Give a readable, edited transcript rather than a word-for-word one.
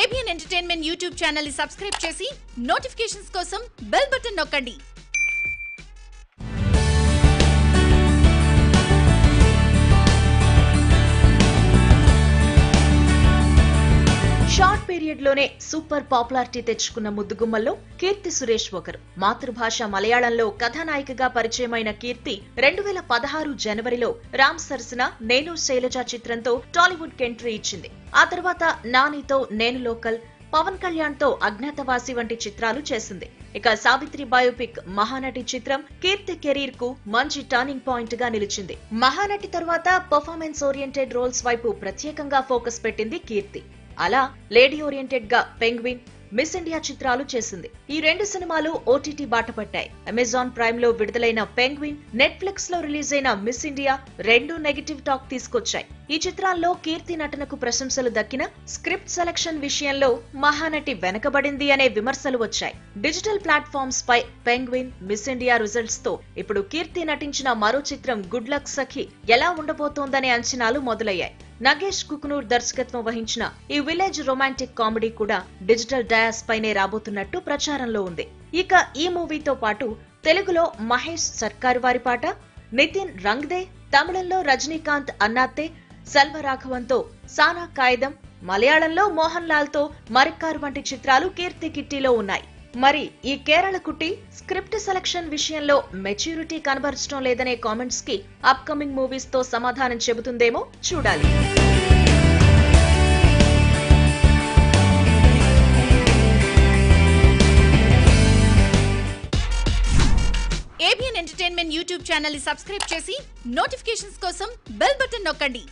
ABN entertainment YouTube channel नी subscribe చేసి notifications కోసం బెల్ బటన్ నొక్కండి। షార్ట్ పీరియడ్ లోనే సూపర్ పాపులారిటీ తెచ్చుకున్న ముద్దుగుమ్మల్లో కీర్తి సురేష్ ఒకరు। మాతృభాష మలయాళంలో కథానాయికగా పరిచయమైన కీర్తి 2016 జనవరిలో రామ్ సరసన నేను శైలజ చిత్రంతో టాలీవుడ్ కి ఎంట్రీ ఇచ్చింది। ఆ తర్వాత నానితో నేను లోకల్, పవన్ కళ్యాణ్ తో అజ్ఞాతవాసి వంటి చిత్రాలు చేసింది। ఇక సావిత్రి బయోపిక్ మహానటి చిత్రం కీర్తి కెరీర్ కు మంచి టర్నింగ్ పాయింట్ గా నిలిచింది। మహానటి తర్వాత పర్ఫార్మెన్స్ ఓరియంటెడ్ రోల్స్ వైపు ప్రత్యేకంగా ఫోకస్ పెట్టింది కీర్తి। అలా లేడీ ఓరియంటెడ్ గా పెంగ్విన్, మిస్ ఇండియా చిత్రాలు చేసింది। ఈ రెండు సినిమాలు ఓటీటీ బాట పట్టాయి। అమెజాన్ ప్రైమ్ లో విడుదలైన పెంగ్విన్, నెట్‌ఫ్లిక్స్ లో రిలీజ్ అయిన మిస్ ఇండియా రెండు నెగటివ్ టాక్ తీసుకొచ్చాయి। ఈ చిత్రాల్లో కీర్తి నటనకు ప్రశంసలు దక్కిన స్క్రిప్ట్ సెలక్షన్ విషయంలో మహానటి వెనకబడింది అనే విమర్శలు వచ్చాయి। డిజిటల్ ప్లాట్‌ఫామ్స్ పై పెంగ్విన్, మిస్ ఇండియా రిజల్ట్స్ తో ఇప్పుడు కీర్తి నటించిన మరో చిత్రం గుడ్ లక్ సఖి ఎలా ఉండబోతోందనే అంచనాలు మొదలయ్యాయి। నగేష్ కుకనూర్ దర్శకత్వం వహించిన ఈ విలేజ్ రొమాంటిక్ కామెడీ కూడా డిజిటల్ డయాస్ పైనే రాబోతున్నట్టు ప్రచారంలో ఉంది। ఇక ఈ మూవీతో పాటు తెలుగులో మహేష్ సర్కారు వారి పాట, నితిన్ రంగ్దే, తమిళంలో రజనీకాంత్ అన్నాతే, सल రాఘవన్ తో సానా కాయదం, మలయాళంలో మోహన్లాల్ తో మరిక్కారు వంటి చిత్రాలు కీర్తి కిట్టిలో ఉన్నాయి। మరి ఈ కేరళ కుట్టి స్క్రిప్ట్ సెలక్షన్ విషయంలో మెచ్యూరిటీ కనబరచడం లేదనే కామెంట్స్ కి అప్కమింగ్ మూవీస్ తో సమాధానం చెబుతుందేమో చూడాలి। ఏబీఎన్ ఎంటర్టైన్మెంట్ యూట్యూబ్ ఛానల్ ని సబ్స్క్రైబ్ చేసి నోటిఫికేషన్స్ కోసం బెల్ బటన్ నొక్కండి।